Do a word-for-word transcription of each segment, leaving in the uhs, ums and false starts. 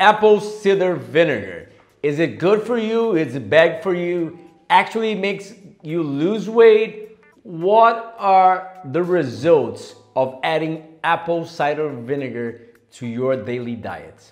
apple cider vinegar. Is it good for you? Is it bad for you? Actually makes you lose weight? What are the results of adding apple cider vinegar to your daily diet?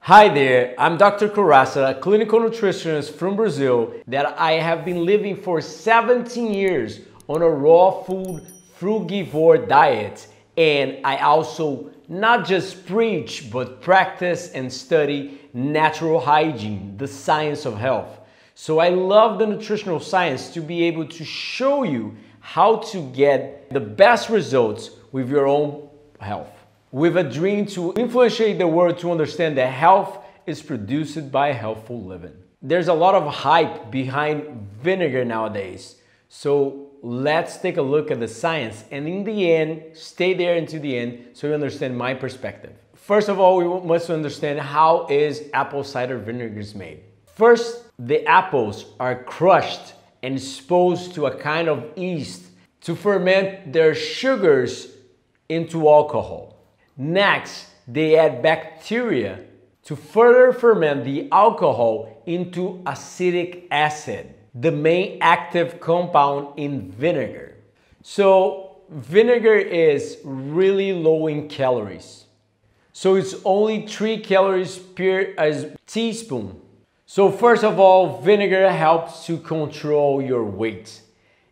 Hi there, I'm Doctor Corassa, a clinical nutritionist from Brazil that I have been living for seventeen years on a raw food frugivore diet, and I also not just preach but practice and study natural hygiene, the science of health. So I love the nutritional science to be able to show you how to get the best results with your own health, with a dream to influence the world to understand that health is produced by healthful living. There's a lot of hype behind vinegar nowadays, so let's take a look at the science, and in the end, stay there until the end so you understand my perspective. First of all, we must understand how is apple cider vinegar is made. First, the apples are crushed and exposed to a kind of yeast to ferment their sugars into alcohol. Next, they add bacteria to further ferment the alcohol into acetic acid, the main active compound in vinegar. So vinegar is really low in calories. So it's only three calories per teaspoon. So first of all, vinegar helps to control your weight.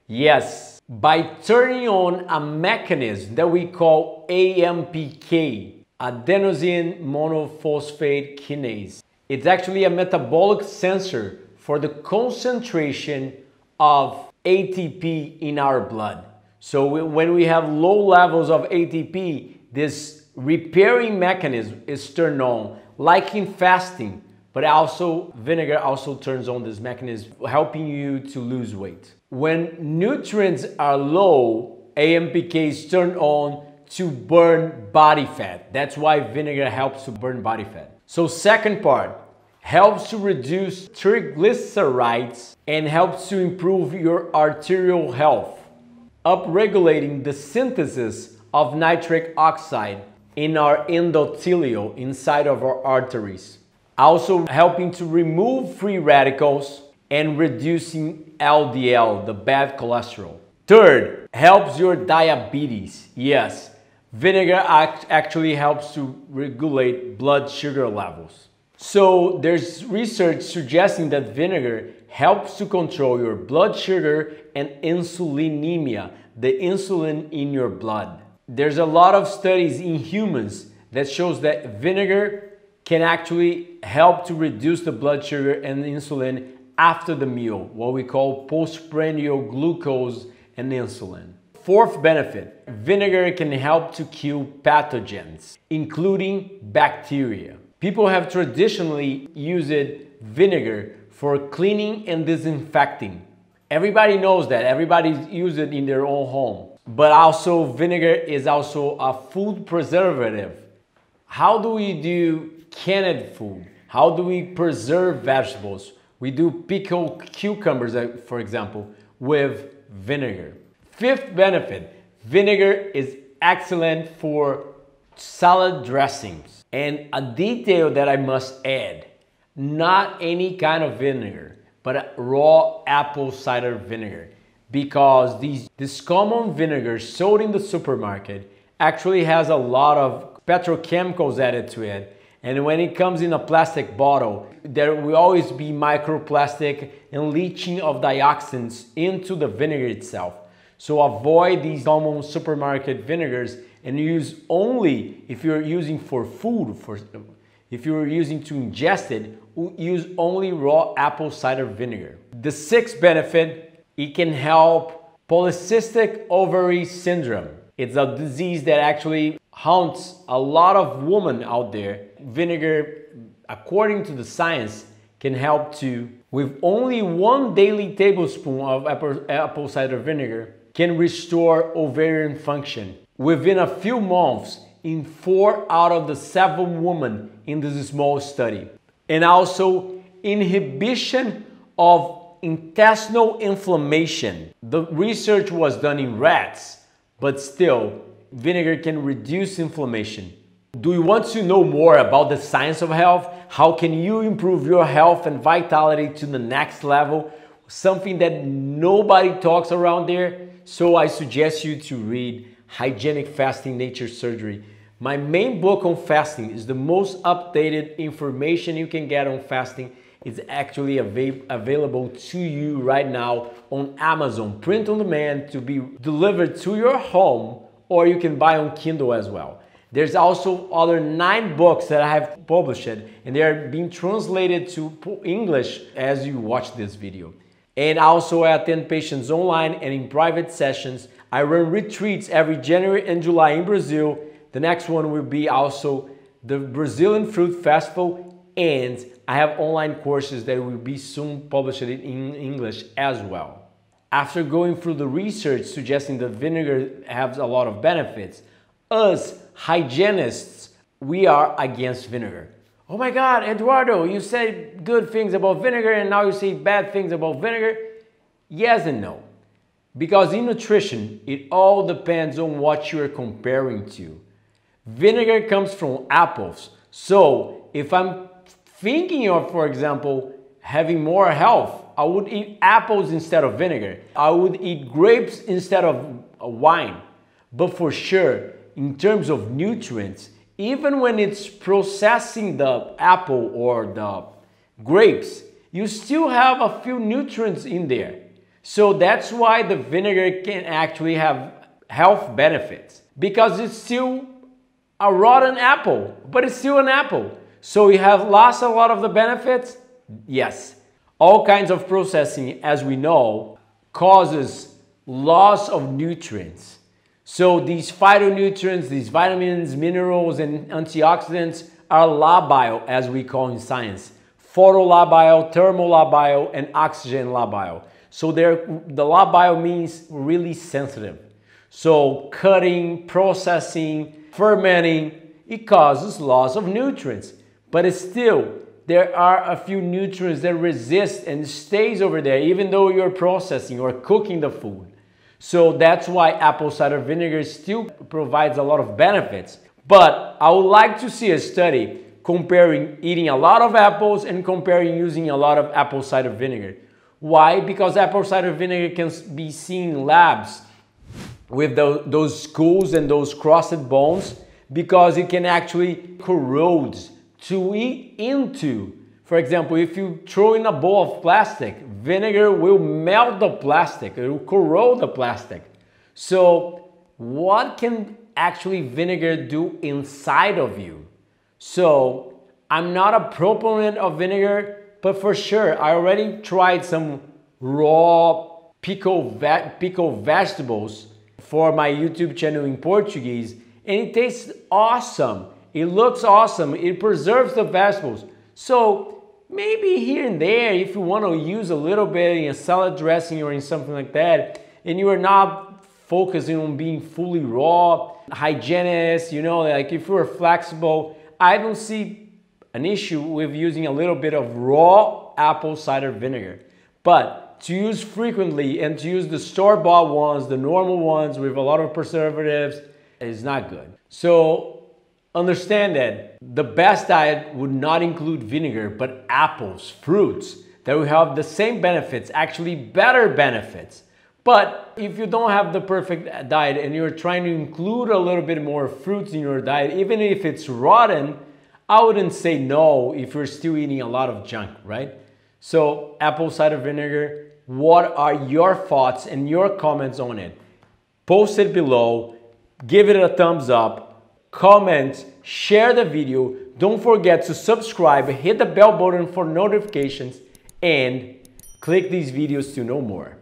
Yes, by turning on a mechanism that we call A M P K, adenosine monophosphate kinase. It's actually a metabolic sensor for the concentration of A T P in our blood. So when we have low levels of A T P, this repairing mechanism is turned on, like in fasting, but also vinegar also turns on this mechanism, helping you to lose weight. When nutrients are low, A M P K is turned on to burn body fat. That's why vinegar helps to burn body fat. So second part, helps to reduce triglycerides and helps to improve your arterial health, upregulating the synthesis of nitric oxide in our endothelial inside of our arteries. Also helping to remove free radicals and reducing L D L, the bad cholesterol. Third, helps your diabetes. Yes, vinegar act actually helps to regulate blood sugar levels. So there's research suggesting that vinegar helps to control your blood sugar and insulinemia, the insulin in your blood. There's a lot of studies in humans that shows that vinegar can actually help to reduce the blood sugar and insulin after the meal, what we call postprandial glucose and insulin. Fourth benefit, vinegar can help to kill pathogens, including bacteria. People have traditionally used vinegar for cleaning and disinfecting. Everybody knows that, everybody uses it in their own home. But also vinegar is also a food preservative. How do we do canned food? How do we preserve vegetables? We do pickled cucumbers, for example, with vinegar. Fifth benefit, vinegar is excellent for salad dressings. And a detail that I must add, not any kind of vinegar, but raw apple cider vinegar, because these, this common vinegar sold in the supermarket actually has a lot of petrochemicals added to it. And when it comes in a plastic bottle, there will always be microplastic and leaching of dioxins into the vinegar itself. So avoid these common supermarket vinegars and use only if you're using for food, for, if you're using to ingest it, use only raw apple cider vinegar. The sixth benefit, it can help polycystic ovary syndrome. It's a disease that actually haunts a lot of women out there. Vinegar, according to the science, can help to, with only one daily tablespoon of apple, apple cider vinegar, can restore ovarian function. Within a few months, in four out of the seven women in this small study. And also inhibition of intestinal inflammation. The research was done in rats, but still, vinegar can reduce inflammation. Do you want to know more about the science of health? How can you improve your health and vitality to the next level? Something that nobody talks around there. So I suggest you to read Hygienic Fasting Nature Surgery. My main book on fasting is the most updated information you can get on fasting. It's actually av- available to you right now on Amazon, print on demand to be delivered to your home, or you can buy on Kindle as well. There's also other nine books that I have published, and they are being translated to English as you watch this video. And also I attend patients online and in private sessions. I run retreats every January and July in Brazil. The next one will be also the Brazilian Fruit Festival, and I have online courses that will be soon published in English as well. After going through the research suggesting that vinegar has a lot of benefits, us hygienists, we are against vinegar. Oh my God, Eduardo, you said good things about vinegar and now you say bad things about vinegar? Yes and no. Because in nutrition, it all depends on what you are comparing to. Vinegar comes from apples. So if I'm thinking of, for example, having more health, I would eat apples instead of vinegar. I would eat grapes instead of wine. But for sure, in terms of nutrients, even when it's processing the apple or the grapes, you still have a few nutrients in there. So that's why the vinegar can actually have health benefits, because it's still a rotten apple, but it's still an apple. So you have lost a lot of the benefits? Yes. All kinds of processing, as we know, causes loss of nutrients. So these phytonutrients, these vitamins, minerals, and antioxidants are labile, as we call in science. Photolabile, thermolabile, and oxygen labile. So the labile means really sensitive. So cutting, processing, fermenting, it causes loss of nutrients. But it's still, there are a few nutrients that resist and stays over there, even though you're processing or cooking the food. So that's why apple cider vinegar still provides a lot of benefits. But I would like to see a study comparing eating a lot of apples and comparing using a lot of apple cider vinegar. Why? Because apple cider vinegar can be seen in labs with the, those schools and those crossed bones, because it can actually corrode to eat into. For example, if you throw in a bowl of plastic, vinegar will melt the plastic, it will corrode the plastic. So what can actually vinegar do inside of you? So I'm not a proponent of vinegar, but for sure, I already tried some raw pickled ve- pickled vegetables for my YouTube channel in Portuguese, and it tastes awesome. It looks awesome, it preserves the vegetables. So maybe here and there, if you want to use a little bit in a salad dressing or in something like that, and you are not focusing on being fully raw, hygienist, you know, like if you're flexible, I don't see an issue with using a little bit of raw apple cider vinegar. But to use frequently and to use the store-bought ones, the normal ones with a lot of preservatives, is not good. So understand that the best diet would not include vinegar, but apples, fruits that will have the same benefits, actually better benefits. But if you don't have the perfect diet and you're trying to include a little bit more fruits in your diet, even if it's rotten, I wouldn't say no if you're still eating a lot of junk, right? So apple cider vinegar, what are your thoughts and your comments on it? Post it below, give it a thumbs up, comment, share the video, don't forget to subscribe, hit the bell button for notifications, and click these videos to know more.